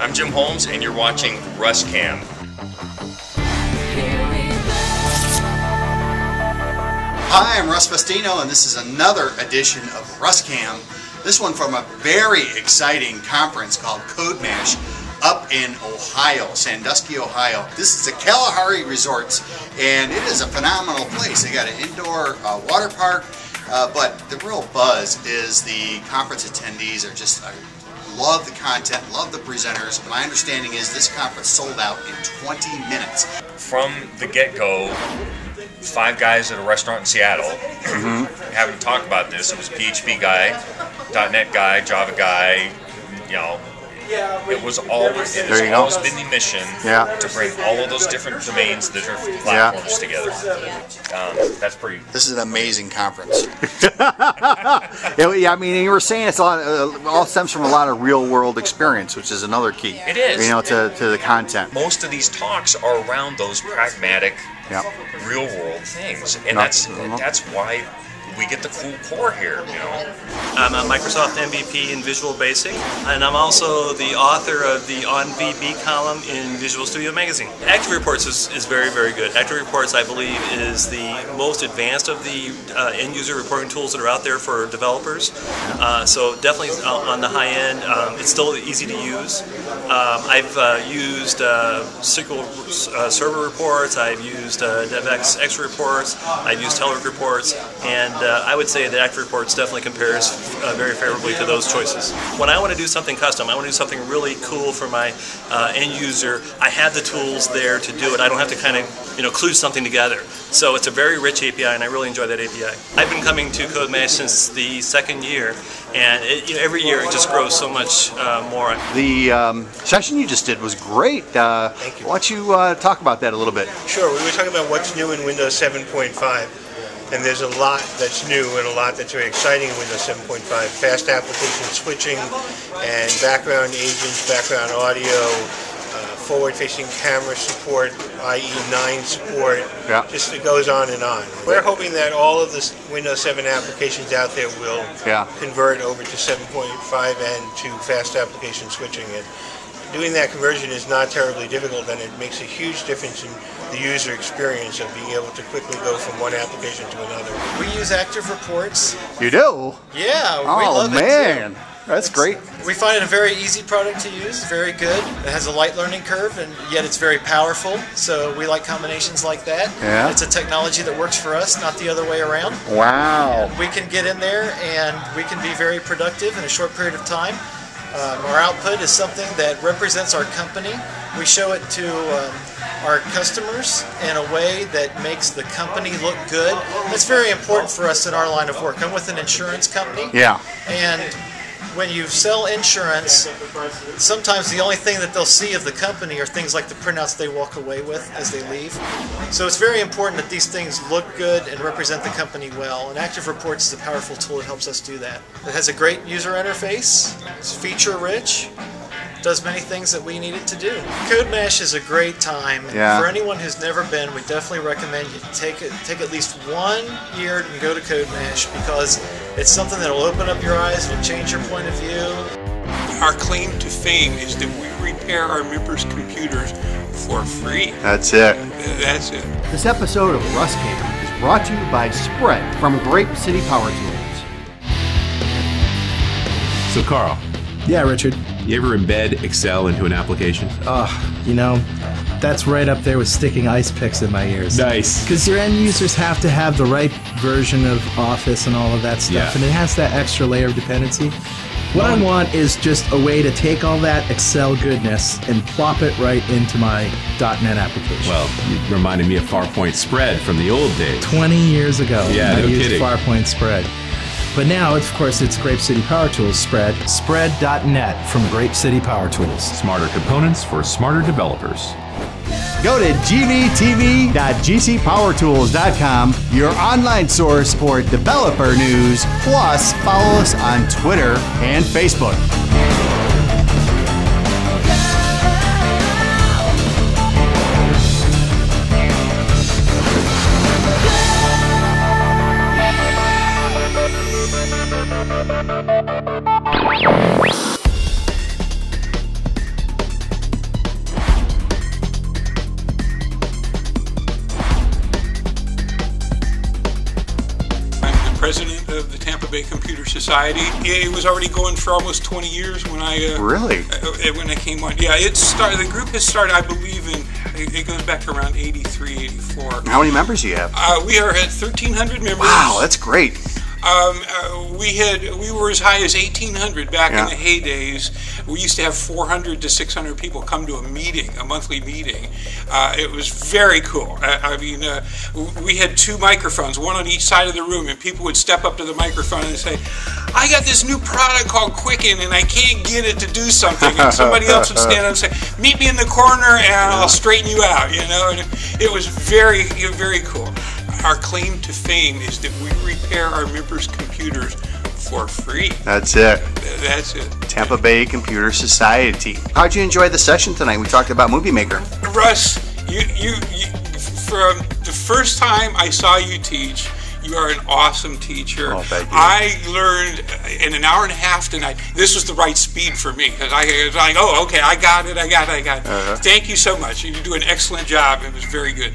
I'm Jim Holmes, and you're watching Russ Cam. Hi, I'm Russ Fustino, and this is another edition of Russ Cam. This one from a very exciting conference called CodeMash up in Ohio, Sandusky, Ohio. This is the Kalahari Resorts, and it is a phenomenal place. They got an indoor water park, but the real buzz is the conference attendees are just love the content, love the presenters. My understanding is this conference sold out in 20 minutes. From the get-go, five guys at a restaurant in Seattle having to talk about this. It was a PHP guy, .NET guy, Java guy, you know. It was always, been the mission to bring all of those different domains, the different platforms together. That's pretty. This is an amazing conference. I mean, you were saying it's a lot. All stems from a lot of real-world experience, which is another key. It is. You know, to the content. Most of these talks are around those pragmatic, real-world things, and that's why we get the full core here, you know. I'm a Microsoft MVP in Visual Basic, and I'm also the author of the On VB column in Visual Studio Magazine. Active Reports is very, very good. Active Reports, I believe, is the most advanced of the end-user reporting tools that are out there for developers. So definitely on the high end. It's still easy to use. I've used SQL Server Reports, I've used DevX X Reports, I've used Telerik Reports, and I would say that Active Reports definitely compares very favorably to those choices. When I want to do something custom, I want to do something really cool for my end user, I have the tools there to do it. I don't have to kind of, you know, kludge something together. So it's a very rich API, and I really enjoy that API. I've been coming to CodeMash since the second year, and it, you know, every year it just grows so much more. The session you just did was great. Thank you. Why don't you talk about that a little bit? Sure. We were talking about what's new in Windows 7.5. And there's a lot that's new and a lot that's very exciting in Windows 7.5. Fast application switching and background agents, background audio, forward-facing camera support, IE9 support. Just it goes on and on. We're hoping that all of the Windows 7 applications out there will convert over to 7.5 and to fast application switching. And doing that conversion is not terribly difficult, and it makes a huge difference in the user experience of being able to quickly go from one application to another. We use Active Reports. You do? Yeah, we love it too. That's great. We find it a very easy product to use, very good. It has a light learning curve, and yet it's very powerful, so we like combinations like that. Yeah. It's a technology that works for us, not the other way around. Wow. And we can get in there, and we can be very productive in a short period of time. Our output is something that represents our company. We show it to our customers in a way that makes the company look good. That's very important for us in our line of work. I'm with an insurance company. Yeah. And when you sell insurance, sometimes the only thing that they'll see of the company are things like the printouts they walk away with as they leave. So it's very important that these things look good and represent the company well. And Active Reports is a powerful tool that helps us do that. It has a great user interface, it's feature-rich, does many things that we need it to do. CodeMash is a great time. For anyone who's never been, we definitely recommend you take at least one year and go to CodeMash, because it's something that will open up your eyes, it'll change your point of view. Our claim to fame is that we repair our members' computers for free. That's it. That's it. This episode of Russ Cam is brought to you by Spread from GrapeCity PowerTools. So Carl. Yeah, Richard. You ever embed Excel into an application? You know, that's right up there with sticking ice picks in my ears. Nice. Because your end users have to have the right version of Office and all of that stuff, and it has that extra layer of dependency. What I want is just a way to take all that Excel goodness and plop it right into my .NET application. Well, you reminded me of Farpoint Spread from the old days. 20 years ago, I used Farpoint Spread. But now, of course, it's GrapeCity PowerTools Spread. Spread.net from GrapeCity PowerTools. Smarter components for smarter developers. Go to gvtv.gcpowertools.com, your online source for developer news. Plus, follow us on Twitter and Facebook. Bay Computer Society. It was already going for almost 20 years when I really when I came on. Yeah, it started. The group has started, I believe, in it goes back around 83, 84. How many members do you have? We are at 1,300 members. Wow, that's great. We were as high as 1,800 back in the heydays. We used to have 400 to 600 people come to a meeting, a monthly meeting. It was very cool. I mean, we had two microphones, one on each side of the room, and people would step up to the microphone and say, "I got this new product called Quicken, and I can't get it to do something." And somebody else would stand up and say, "Meet me in the corner, and I'll straighten you out." You know, and it was very, very cool. Our claim to fame is that we repair our members' computers for free. That's it. That's it. Tampa Bay Computer Society. How'd you enjoy the session tonight? We talked about Movie Maker. Russ, you from the first time I saw you teach, you are an awesome teacher. Oh, thank you. I learned in an hour and a half tonight. This was the right speed for me because I was like, oh, okay, I got it. Thank you so much. You do an excellent job. It was very good.